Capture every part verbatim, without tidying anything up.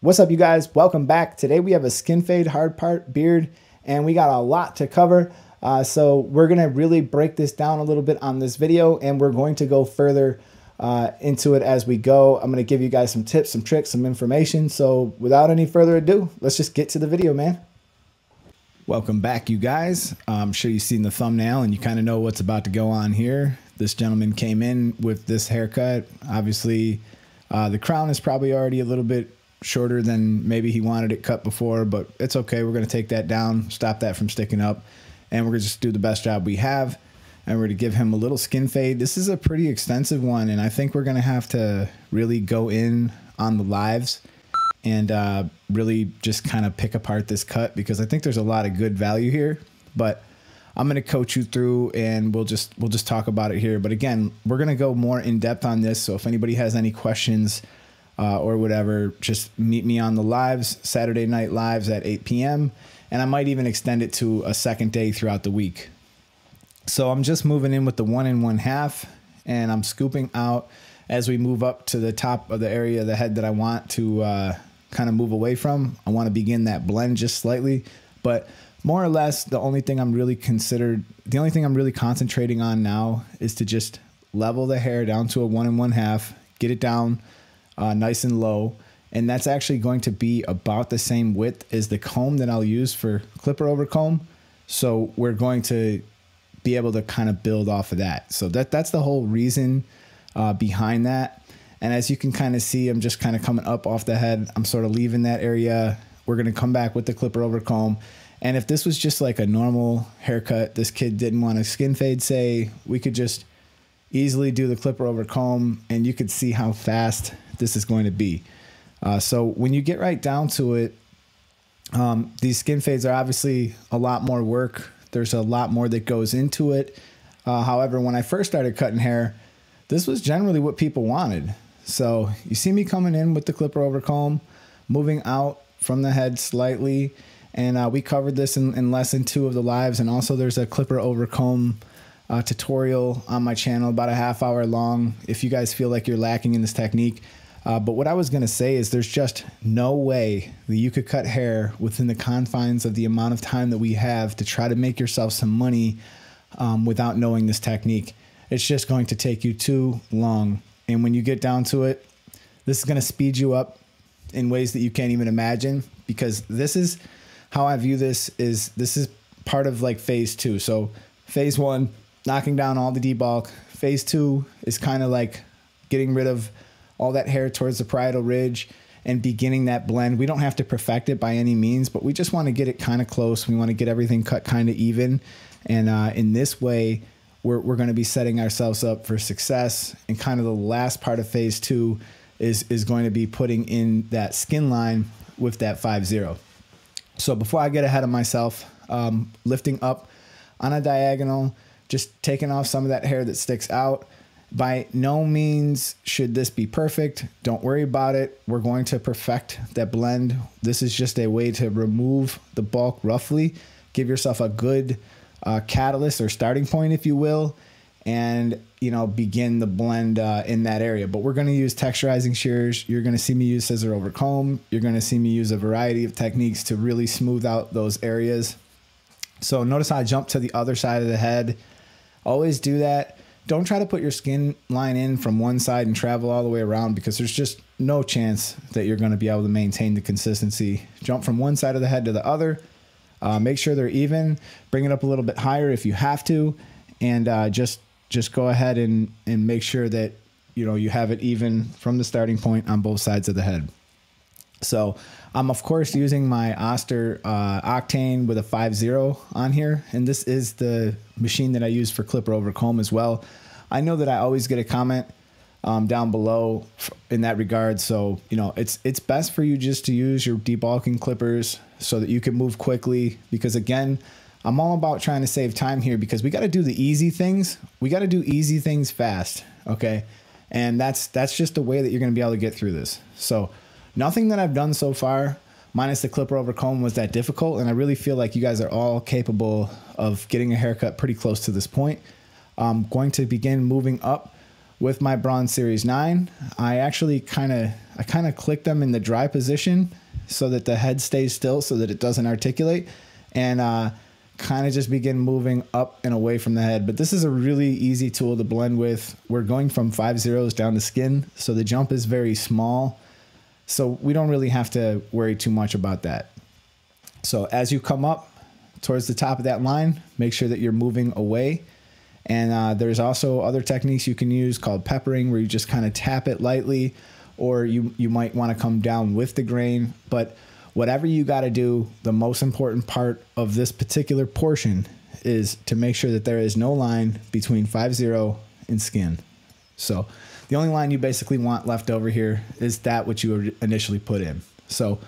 What's up, you guys? Welcome back. Today we have a skin fade, hard part, beard, and we got a lot to cover. Uh, so we're going to really break this down a little bit on this video, and we're going to go further uh, into it as we go. I'm going to give you guys some tips, some tricks, some information. So without any further ado, let's just get to the video, man. Welcome back, you guys. I'm sure you've seen the thumbnail and you kind of know what's about to go on here. This gentleman came in with this haircut. Obviously, uh, the crown is probably already a little bit shorter than maybe he wanted it cut before, but it's okay. We're going to take that down, stop that from sticking up, and we're going to just do the best job we have, and we're going to give him a little skin fade. This is a pretty extensive one, and I think we're going to have to really go in on the lives and uh, really just kind of pick apart this cut, because I think there's a lot of good value here, but I'm going to coach you through, and we'll just we'll just talk about it here. But again, we're going to go more in depth on this, so if anybody has any questions Uh, or whatever, just meet me on the lives, Saturday night lives at eight P M And I might even extend it to a second day throughout the week. So I'm just moving in with the one and one half, and I'm scooping out as we move up to the top of the area of the head that I want to uh, kind of move away from. I want to begin that blend just slightly, but more or less the only thing I'm really considered, the only thing I'm really concentrating on now is to just level the hair down to a one and one half, get it down Uh, nice and low, and that's actually going to be about the same width as the comb that I'll use for clipper over comb, so we're going to be able to kind of build off of that. So that that's the whole reason uh, behind that. And as you can kind of see, I'm just kind of coming up off the head. I'm sort of leaving that area. We're going to come back with the clipper over comb, and if this was just like a normal haircut, this kid didn't want a skin fade, say, we could just easily do the clipper over comb, and you could see how fast this is going to be. Uh, so when you get right down to it, um, these skin fades are obviously a lot more work. There's a lot more that goes into it. Uh, however, when I first started cutting hair, this was generally what people wanted. So you see me coming in with the clipper over comb, moving out from the head slightly, and uh, we covered this in, in lesson two of the lives, and also there's a clipper over comb Uh, tutorial on my channel, about a half hour long, if you guys feel like you're lacking in this technique. Uh, but what I was going to say is there's just no way that you could cut hair within the confines of the amount of time that we have to try to make yourself some money um, without knowing this technique. It's just going to take you too long. And when you get down to it, this is going to speed you up in ways that you can't even imagine, because this is how I view this is this is part of like phase two. So phase one, knocking down all the debulk. Phase two is kind of like getting rid of all that hair towards the parietal ridge and beginning that blend. We don't have to perfect it by any means, but we just want to get it kind of close. We want to get everything cut kind of even. And uh, in this way, we're, we're going to be setting ourselves up for success. And kind of the last part of phase two is, is going to be putting in that skin line with that five zero. So before I get ahead of myself, um, lifting up on a diagonal, just taking off some of that hair that sticks out. By no means should this be perfect. Don't worry about it. We're going to perfect that blend. This is just a way to remove the bulk roughly, give yourself a good uh, catalyst or starting point, if you will, and you know, begin the blend uh, in that area. But we're gonna use texturizing shears. You're gonna see me use scissor over comb. You're gonna see me use a variety of techniques to really smooth out those areas. So notice how I jump to the other side of the head. Always do that. Don't try to put your skin line in from one side and travel all the way around, because there's just no chance that you're going to be able to maintain the consistency. Jump from one side of the head to the other. Uh, make sure they're even. Bring it up a little bit higher if you have to, and uh, just just go ahead and and make sure that you know you have it even from the starting point on both sides of the head. So I'm of course using my Oster uh, Octane with a five zero on here, and this is the machine that I use for clipper over comb as well. I know that I always get a comment um, down below in that regard, so you know it's it's best for you just to use your debulking clippers so that you can move quickly, because again, I'm all about trying to save time here, because we got to do the easy things. We got to do easy things fast, okay? And that's that's just the way that you're going to be able to get through this. So nothing that I've done so far, minus the clipper over comb, was that difficult, and I really feel like you guys are all capable of getting a haircut pretty close to this point. I'm going to begin moving up with my Bronze Series nine. I actually kind of I kind of click them in the dry position so that the head stays still so that it doesn't articulate, and uh, kind of just begin moving up and away from the head. But this is a really easy tool to blend with. We're going from five zeros down to skin, so the jump is very small. So we don't really have to worry too much about that. So as you come up towards the top of that line, make sure that you're moving away. And uh, there's also other techniques you can use called peppering, where you just kind of tap it lightly, or you, you might want to come down with the grain. But whatever you got to do, the most important part of this particular portion is to make sure that there is no line between five zero and skin. So the only line you basically want left over here is that which you initially put in. So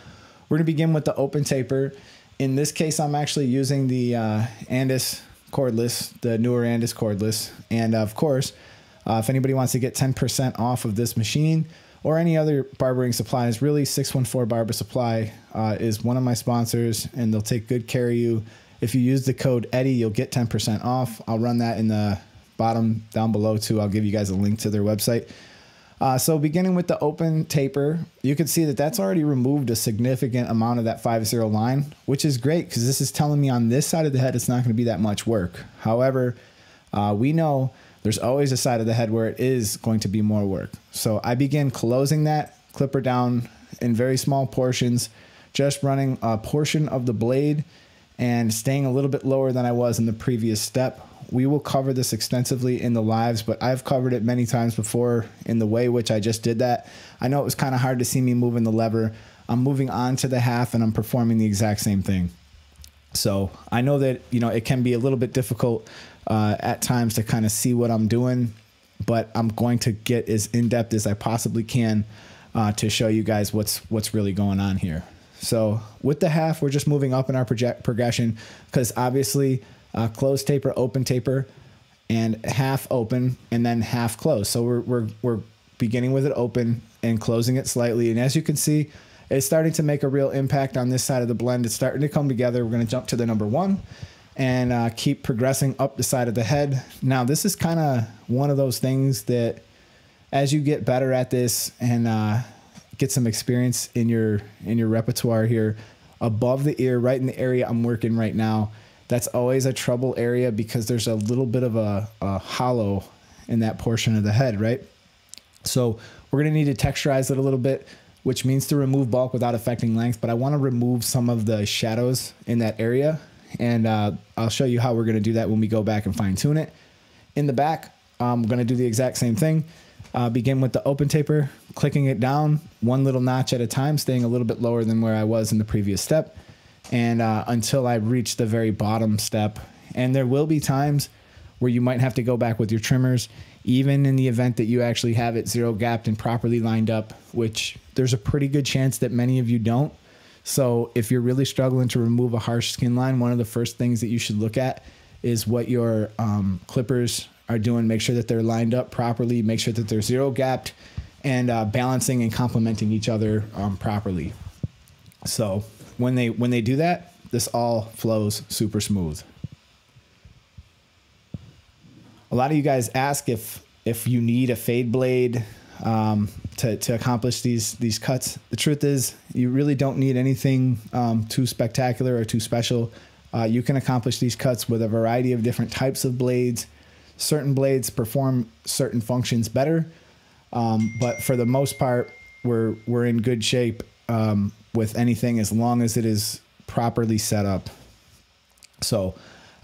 we're going to begin with the open taper. In this case, I'm actually using the uh, Andis cordless, the newer Andis cordless. And of course, uh, if anybody wants to get ten percent off of this machine or any other barbering supplies, really six one four Barber Supply uh, is one of my sponsors, and they'll take good care of you. If you use the code Eddie, you'll get ten percent off. I'll run that in the bottom down below too. I'll give you guys a link to their website. Uh, so beginning with the open taper, you can see that that's already removed a significant amount of that five zero line, which is great because this is telling me on this side of the head it's not going to be that much work. However, uh, we know there's always a side of the head where it is going to be more work. So I begin closing that clipper down in very small portions, just running a portion of the blade and staying a little bit lower than I was in the previous step. We will cover this extensively in the lives, but I've covered it many times before in the way which I just did that. I know it was kind of hard to see me moving the lever. I'm moving on to the half and I'm performing the exact same thing. So I know that, you know, it can be a little bit difficult uh, at times to kind of see what I'm doing, but I'm going to get as in-depth as I possibly can uh, to show you guys what's, what's really going on here. So with the half, we're just moving up in our project progression because obviously Uh, closed taper, open taper, and half open, and then half closed. So we're, we're, we're beginning with it open and closing it slightly. And as you can see, it's starting to make a real impact on this side of the blend. It's starting to come together. We're going to jump to the number one and uh, keep progressing up the side of the head. Now, this is kind of one of those things that as you get better at this and uh, get some experience in your, in your repertoire here, above the ear, right in the area I'm working right now, that's always a trouble area because there's a little bit of a, a hollow in that portion of the head, right? So we're going to need to texturize it a little bit, which means to remove bulk without affecting length. But I want to remove some of the shadows in that area. And uh, I'll show you how we're going to do that when we go back and fine tune it. In the back, I'm going to do the exact same thing. Uh, begin with the open taper, clicking it down one little notch at a time, staying a little bit lower than where I was in the previous step. And uh, until I reach the very bottom step. And there will be times where you might have to go back with your trimmers, even in the event that you actually have it zero gapped and properly lined up, which there's a pretty good chance that many of you don't. So if you're really struggling to remove a harsh skin line, one of the first things that you should look at is what your um, clippers are doing. Make sure that they're lined up properly, make sure that they're zero gapped, and uh, balancing and complementing each other um, properly. So When they when they do that, this all flows super smooth. A lot of you guys ask if if you need a fade blade um, to to accomplish these these cuts. The truth is, you really don't need anything um, too spectacular or too special. Uh, you can accomplish these cuts with a variety of different types of blades. Certain blades perform certain functions better, um, but for the most part, we're we're in good shape. Um, with anything as long as it is properly set up. So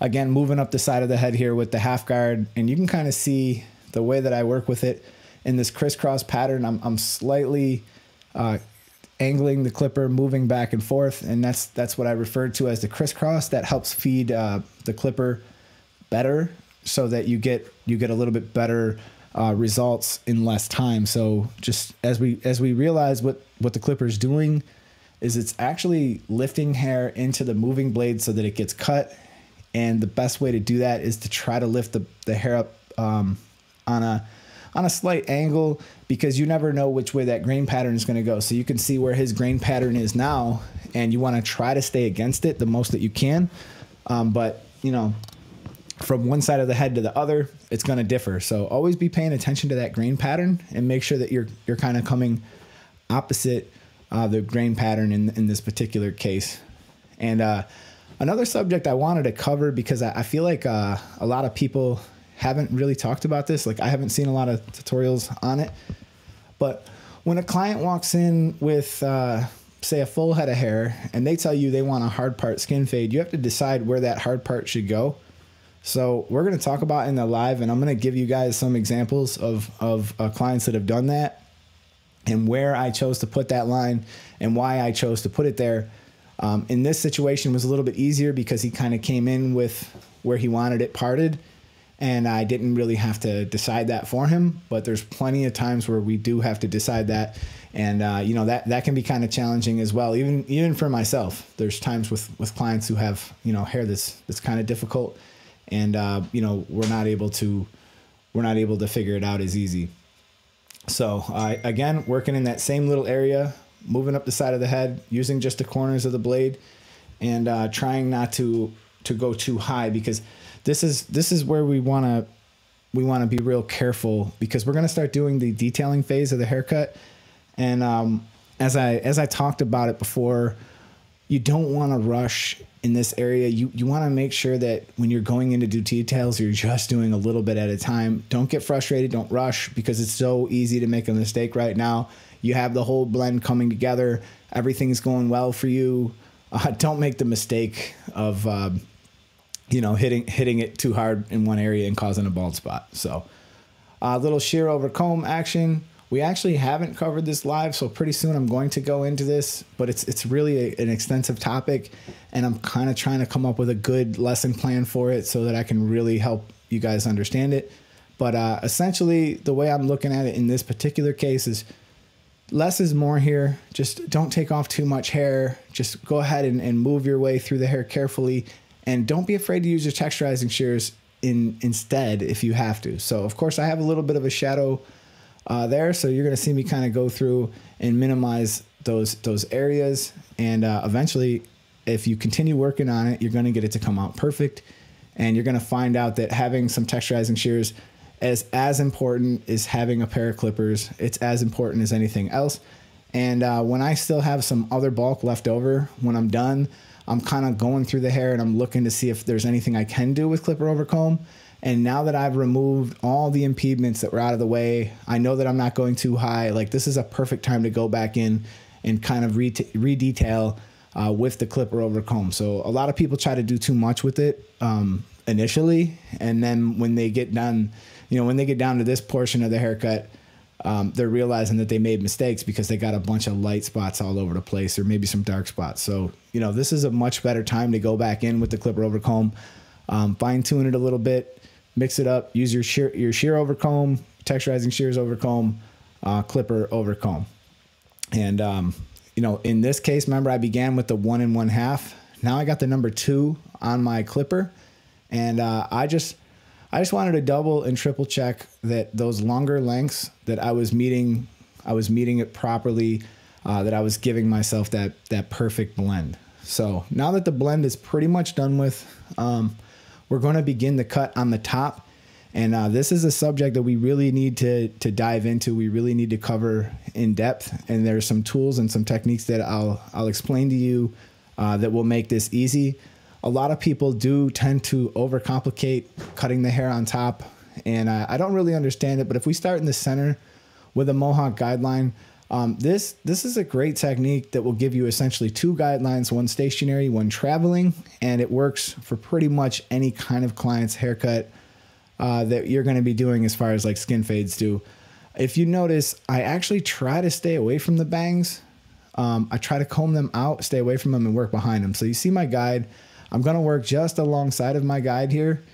again, moving up the side of the head here with the half guard, and you can kind of see the way that I work with it in this crisscross pattern. I'm, I'm slightly uh, angling the clipper, moving back and forth, and that's that's what I referred to as the crisscross. That helps feed uh, the clipper better so that you get you get a little bit better Uh, results in less time. So just as we as we realize what what the clipper's doing is it's actually lifting hair into the moving blade so that it gets cut, and the best way to do that is to try to lift the, the hair up um, on a on a slight angle, because you never know which way that grain pattern is going to go. So you can see where his grain pattern is now, and you want to try to stay against it the most that you can, um, but you know, from one side of the head to the other, it's going to differ. So always be paying attention to that grain pattern and make sure that you're you're kind of coming opposite uh, the grain pattern in, in this particular case. And uh, another subject I wanted to cover, because I, I feel like uh, a lot of people haven't really talked about this. Like, I haven't seen a lot of tutorials on it, but when a client walks in with, uh, say, a full head of hair and they tell you they want a hard part skin fade, you have to decide where that hard part should go. So we're going to talk about in the live, and I'm going to give you guys some examples of, of uh, clients that have done that and where I chose to put that line and why I chose to put it there. Um, in this situation, it was a little bit easier because he kind of came in with where he wanted it parted, and I didn't really have to decide that for him. But there's plenty of times where we do have to decide that. And, uh, you know, that, that can be kind of challenging as well, even even for myself. There's times with, with clients who have, you know, hair that's, that's kind of difficult, and, uh, you know, we're not able to we're not able to figure it out as easy. So, uh, again, working in that same little area, moving up the side of the head, using just the corners of the blade, and uh, trying not to to go too high, because this is this is where we want to we want to be real careful, because we're going to start doing the detailing phase of the haircut. And um, as I as I talked about it before, you don't want to rush in this area. You you want to make sure that when you're going into do details, you're just doing a little bit at a time. Don't get frustrated. Don't rush, because it's so easy to make a mistake right now. You have the whole blend coming together. Everything's going well for you. Uh, don't make the mistake of, uh, you know, hitting hitting it too hard in one area and causing a bald spot. So a uh, little shear over comb action. We actually haven't covered this live, so pretty soon I'm going to go into this, but it's, it's really a, an extensive topic, and I'm kind of trying to come up with a good lesson plan for it so that I can really help you guys understand it. But uh, essentially, the way I'm looking at it in this particular case is less is more here. Just don't take off too much hair. Just go ahead and, and move your way through the hair carefully, and don't be afraid to use your texturizing shears in instead if you have to. So, of course, I have a little bit of a shadow uh, there, so you're going to see me kind of go through and minimize those those areas, and uh, eventually, if you continue working on it, you're going to get it to come out perfect, and you're going to find out that having some texturizing shears is as important as having a pair of clippers. It's as important as anything else. And uh, when I still have some other bulk left over, when I'm done, I'm kind of going through the hair and I'm looking to see if there's anything I can do with clipper over comb. And now that I've removed all the impediments that were out of the way, I know that I'm not going too high. Like, this is a perfect time to go back in and kind of re redetail uh, with the clipper over comb. So a lot of people try to do too much with it um, initially. And then when they get done, you know, when they get down to this portion of the haircut, um, they're realizing that they made mistakes because they got a bunch of light spots all over the place, or maybe some dark spots. So, you know, this is a much better time to go back in with the clipper over comb, um, fine tune it a little bit, mix it up, use your shear, your shear over comb, texturizing shears over comb, uh, clipper over comb. And, um, you know, in this case, remember I began with the one and one half. Now I got the number two on my clipper, and uh, I just... I just wanted to double and triple check that those longer lengths that I was meeting, I was meeting it properly, uh, that I was giving myself that, that perfect blend. So now that the blend is pretty much done with, um, we're going to begin the cut on the top. And uh, this is a subject that we really need to, to dive into. We really need to cover in depth. And there are some tools and some techniques that I'll, I'll explain to you uh, that will make this easy. A lot of people do tend to overcomplicate cutting the hair on top, and uh, I don't really understand it. But if we start in the center with a mohawk guideline, um, this this is a great technique that will give you essentially two guidelines, one stationary, one traveling, and it works for pretty much any kind of client's haircut uh, that you're going to be doing as far as like skin fades do. If you notice, I actually try to stay away from the bangs. Um, I try to comb them out, stay away from them, and work behind them. So you see my guide. I'm going to work just alongside of my guide here,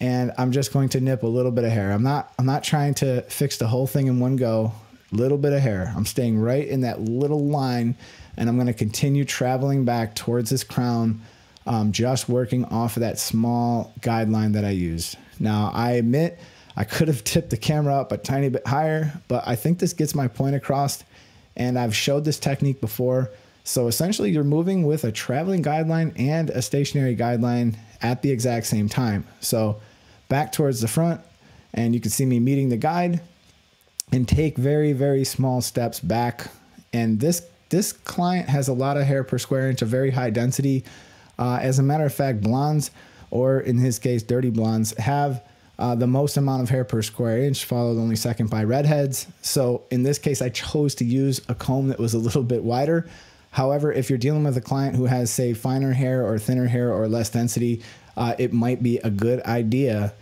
and I'm just going to nip a little bit of hair. I'm not I'm not trying to fix the whole thing in one go. Little bit of hair. I'm staying right in that little line, and I'm going to continue traveling back towards this crown, um, just working off of that small guideline that I used. Now, I admit I could have tipped the camera up a tiny bit higher, but I think this gets my point across, and I've showed this technique before. So essentially, you're moving with a traveling guideline and a stationary guideline at the exact same time. So back towards the front, and you can see me meeting the guide, and take very, very small steps back And this this client has a lot of hair per square inch, a very high density. Uh, as a matter of fact, blondes, or in his case, dirty blondes, have uh, the most amount of hair per square inch, followed only second by redheads. So in this case, I chose to use a comb that was a little bit wider. However, if you're dealing with a client who has, say, finer hair or thinner hair or less density, uh, it might be a good idea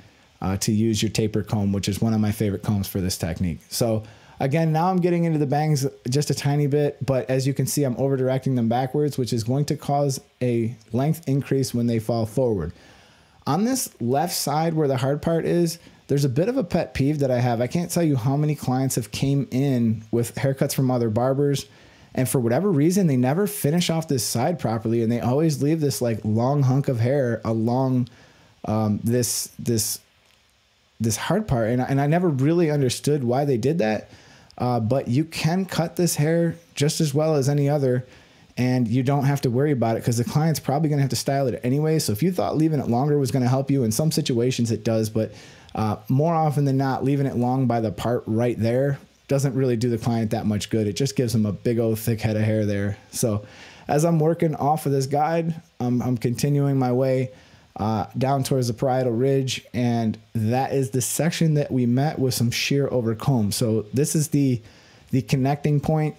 uh, to use your taper comb, which is one of my favorite combs for this technique. So again, now I'm getting into the bangs just a tiny bit, but as you can see, I'm over directing them backwards, which is going to cause a length increase when they fall forward. On this left side where the hard part is, there's a bit of a pet peeve that I have. I can't tell you how many clients have came in with haircuts from other barbers, and for whatever reason, they never finish off this side properly, and they always leave this like long hunk of hair along um, this this this hard part. And, and I never really understood why they did that. Uh, but you can cut this hair just as well as any other, and you don't have to worry about it because the client's probably going to have to style it anyway. So if you thought leaving it longer was going to help you, in some situations it does, but uh, more often than not, leaving it long by the part right there doesn't really do the client that much good. It just gives them a big old thick head of hair there. So as I'm working off of this guide, I'm, I'm continuing my way uh, down towards the parietal ridge. And that is the section that we met with some shear over comb. So this is the, the connecting point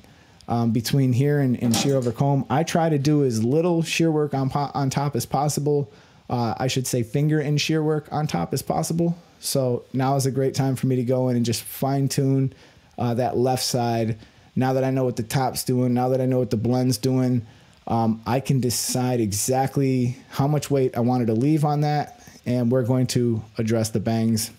um, between here and, and shear over comb. I try to do as little shear work on, on top as possible. Uh, I should say finger and shear work on top as possible. So now is a great time for me to go in and just fine tune Uh, that left side. Now that I know what the top's doing, now that I know what the blend's doing, um, I can decide exactly how much weight I wanted to leave on that, and we're going to address the bangs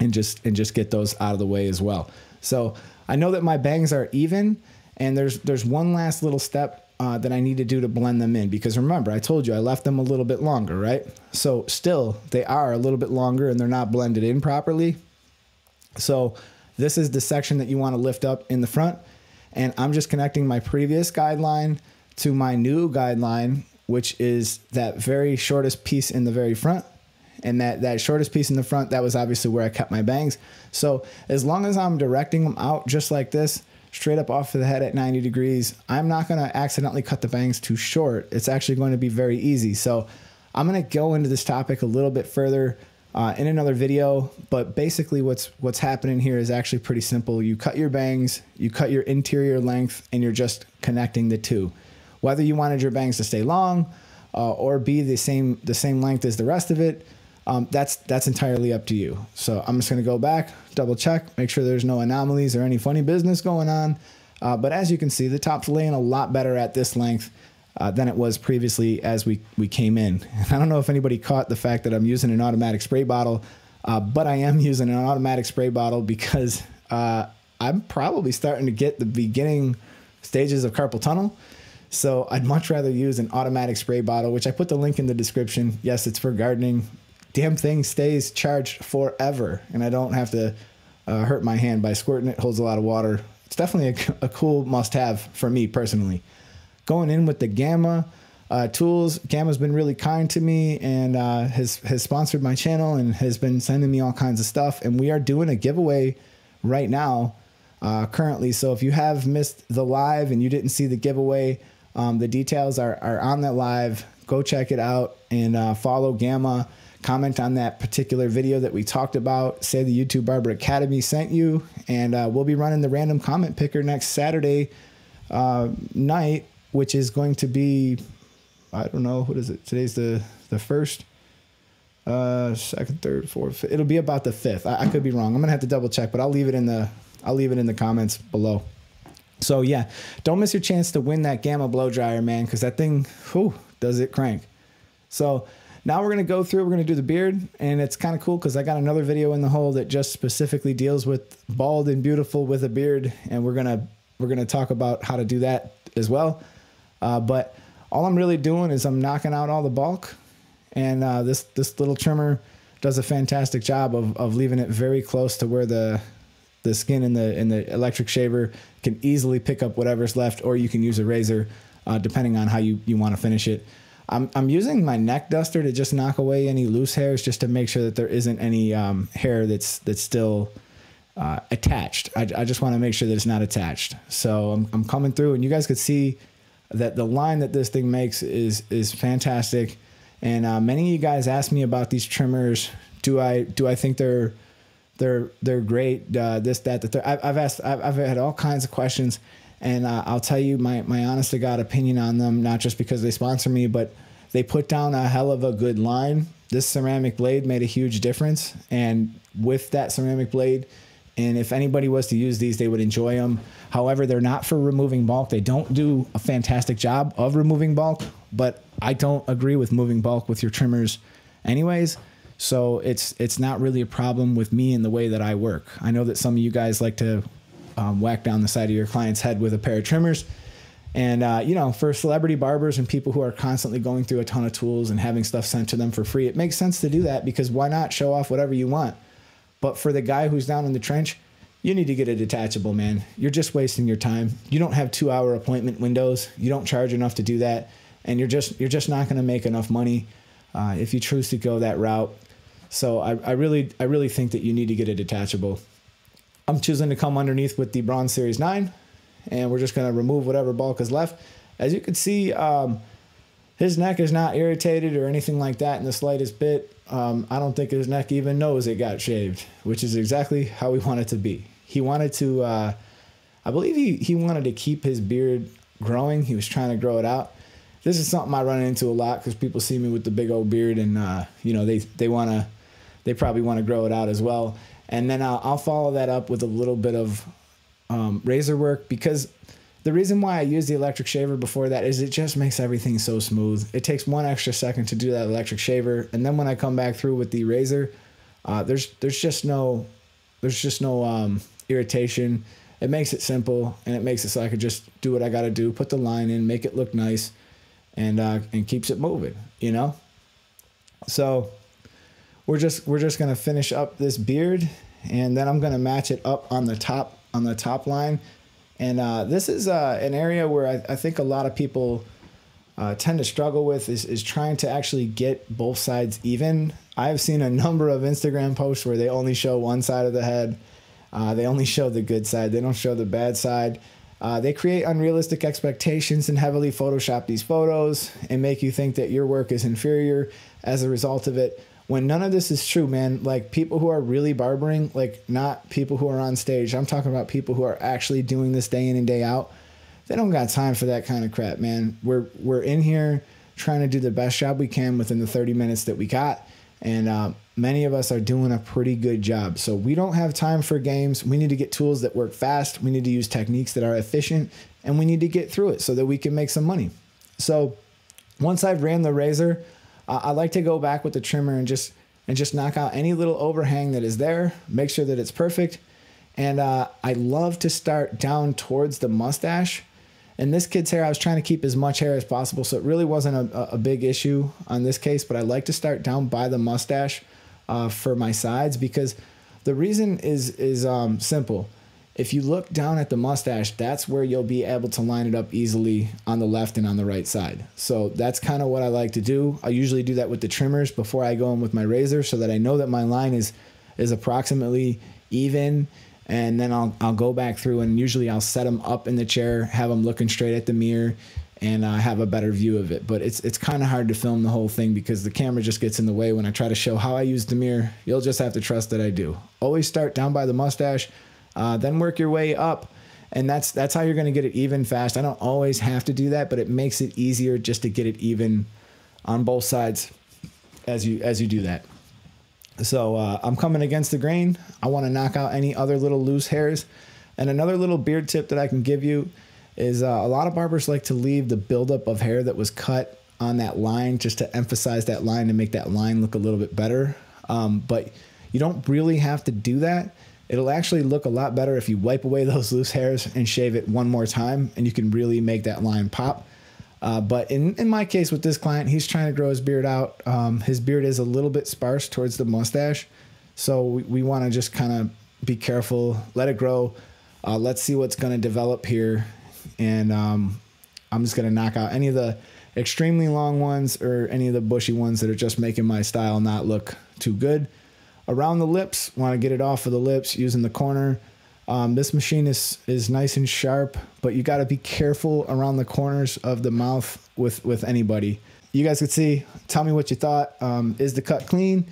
and just and just get those out of the way as well. So I know that my bangs are even, and there's there's one last little step uh, that I need to do to blend them in, because remember I told you I left them a little bit longer, right? So still they are a little bit longer and they're not blended in properly. So this is the section that you want to lift up in the front, and I'm just connecting my previous guideline to my new guideline, which is that very shortest piece in the very front. And that, that shortest piece in the front, that was obviously where I cut my bangs. So as long as I'm directing them out just like this, straight up off of the head at ninety degrees, I'm not going to accidentally cut the bangs too short. It's actually going to be very easy. So I'm going to go into this topic a little bit further Uh, in another video, but basically what's what's happening here is actually pretty simple. You cut your bangs, you cut your interior length, and you're just connecting the two. Whether you wanted your bangs to stay long uh, or be the same the same length as the rest of it, um, that's that's entirely up to you. So I'm just going to go back, double check, make sure there's no anomalies or any funny business going on. Uh, but as you can see, the top's laying a lot better at this length Uh, than it was previously as we, we came in. I don't know if anybody caught the fact that I'm using an automatic spray bottle, uh, but I am using an automatic spray bottle because uh, I'm probably starting to get the beginning stages of carpal tunnel. So I'd much rather use an automatic spray bottle, which I put the link in the description. Yes, it's for gardening. Damn thing stays charged forever, and I don't have to uh, hurt my hand by squirting it. Holds a lot of water. It's definitely a, a cool must-have for me personally. Going in with the Gamma uh, tools. Gamma's been really kind to me and uh, has, has sponsored my channel and has been sending me all kinds of stuff. And we are doing a giveaway right now uh, currently. So if you have missed the live and you didn't see the giveaway, um, the details are, are on that live. Go check it out and uh, follow Gamma. Comment on that particular video that we talked about. Say the YouTube Barber Academy sent you. And uh, we'll be running the random comment picker next Saturday uh, night, which is going to be, I don't know, what is it? Today's the, the first, uh, second, third, fourth, fifth. It'll be about the fifth. I, I could be wrong. I'm gonna have to double check, but I'll leave it in the, I'll leave it in the comments below. So yeah, don't miss your chance to win that Gamma blow dryer, man, because that thing, whew, does it crank. So now we're gonna go through, we're gonna do the beard, and it's kind of cool because I got another video in the hole that just specifically deals with bald and beautiful with a beard, and we're gonna we're gonna talk about how to do that as well. Uh, but all I'm really doing is I'm knocking out all the bulk, and uh, this this little trimmer does a fantastic job of, of leaving it very close to where the the skin in the in the electric shaver can easily pick up whatever's left, or you can use a razor uh, depending on how you, you want to finish it. I'm, I'm using my neck duster to just knock away any loose hairs, just to make sure that there isn't any um, hair that's that's still uh, attached. I, I just want to make sure that it's not attached. So I'm, I'm coming through, and you guys could see that the line that this thing makes is is fantastic. And uh, many of you guys asked me about these trimmers. Do I do I think they're they're they're great? Uh, this that the third. I've, I've asked. I've, I've had all kinds of questions, and uh, I'll tell you my my honest to God opinion on them. Not just because they sponsor me, but they put down a hell of a good line. This ceramic blade made a huge difference, and with that ceramic blade, and if anybody was to use these, they would enjoy them. However, they're not for removing bulk. They don't do a fantastic job of removing bulk, but I don't agree with moving bulk with your trimmers anyways. So it's it's not really a problem with me in the way that I work. I know that some of you guys like to um, whack down the side of your client's head with a pair of trimmers. And, uh, you know, for celebrity barbers and people who are constantly going through a ton of tools and having stuff sent to them for free, it makes sense to do that, because why not show off whatever you want? But for the guy who's down in the trench, you need to get a detachable, man. You're just wasting your time. You don't have two hour appointment windows. You don't charge enough to do that. And you're just, you're just not going to make enough money uh, if you choose to go that route. So I, I really, I really think that you need to get a detachable. I'm choosing to come underneath with the Bronze Series nine, and we're just going to remove whatever bulk is left. As you can see, um, his neck is not irritated or anything like that in the slightest bit. Um, I don't think his neck even knows it got shaved, which is exactly how we want it to be. He wanted to, uh, I believe he, he wanted to keep his beard growing. He was trying to grow it out. This is something I run into a lot, because people see me with the big old beard, and uh, you know, they, they want to, they probably want to grow it out as well. And then I'll, I'll follow that up with a little bit of um, razor work, because the reason why I use the electric shaver before that is it just makes everything so smooth. It takes one extra second to do that electric shaver, and then when I come back through with the razor, uh, there's there's just no there's just no um, irritation. It makes it simple, and it makes it so I could just do what I got to do, put the line in, make it look nice, and uh, and keeps it moving, you know. So we're just we're just gonna finish up this beard, and then I'm gonna match it up on the top on the top line. And uh, this is uh, an area where I, I think a lot of people uh, tend to struggle with is, is trying to actually get both sides even. I've seen a number of Instagram posts where they only show one side of the head. Uh, they only show the good side. They don't show the bad side. Uh, they create unrealistic expectations and heavily Photoshop these photos and make you think that your work is inferior as a result of it, when none of this is true, man. Like, people who are really barbering, like, not people who are on stage. I'm talking about people who are actually doing this day in and day out. They don't got time for that kind of crap, man. We're we're in here trying to do the best job we can within the thirty minutes that we got. And uh, many of us are doing a pretty good job. So we don't have time for games. We need to get tools that work fast. We need to use techniques that are efficient, and we need to get through it so that we can make some money. So once I've ran the razor, I like to go back with the trimmer and just and just knock out any little overhang that is there, make sure that it's perfect. And uh, I love to start down towards the mustache. In this kid's hair, I was trying to keep as much hair as possible, so it really wasn't a, a big issue on this case, but I like to start down by the mustache uh, for my sides, because the reason is, is um, simple. If you look down at the mustache, that's where you'll be able to line it up easily on the left and on the right side. So that's kind of what I like to do. I usually do that with the trimmers before I go in with my razor, so that I know that my line is is approximately even. And then I'll, I'll go back through, and usually I'll set them up in the chair, have them looking straight at the mirror, and uh, have a better view of it. But it's, it's kind of hard to film the whole thing because the camera just gets in the way when I try to show how I use the mirror. You'll just have to trust that I do. Always start down by the mustache. Uh, then work your way up, and that's that's how you're going to get it even fast. I don't always have to do that, but it makes it easier just to get it even on both sides as you as you do that. So uh, I'm coming against the grain. I want to knock out any other little loose hairs. And another little beard tip that I can give you is uh, a lot of barbers like to leave the buildup of hair that was cut on that line just to emphasize that line to make that line look a little bit better. Um, but you don't really have to do that. It'll actually look a lot better if you wipe away those loose hairs and shave it one more time, and you can really make that line pop. Uh, but in, in my case with this client, he's trying to grow his beard out. Um, his beard is a little bit sparse towards the mustache. So we, we want to just kind of be careful, let it grow. Uh, let's see what's going to develop here. And um, I'm just going to knock out any of the extremely long ones or any of the bushy ones that are just making my style not look too good. around the lips. Want to get it off of the lips using the corner. Um, this machine is, is nice and sharp, but you got to be careful around the corners of the mouth with, with anybody. You guys could see, tell me what you thought. Um, is the cut clean?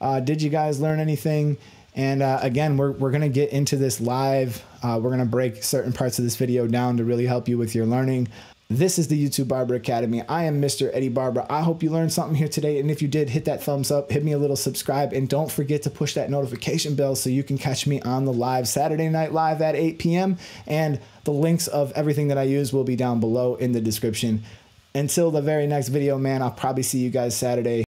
Uh, did you guys learn anything? And uh, again, we're, we're going to get into this live. Uh, we're going to break certain parts of this video down to really help you with your learning. This is the YouTube Barber Academy. I am Mister Eddie Barber. I hope you learned something here today. And if you did, hit that thumbs up, hit me a little subscribe, and don't forget to push that notification bell so you can catch me on the live Saturday Night Live at eight P M And the links of everything that I use will be down below in the description. Until the very next video, man, I'll probably see you guys Saturday.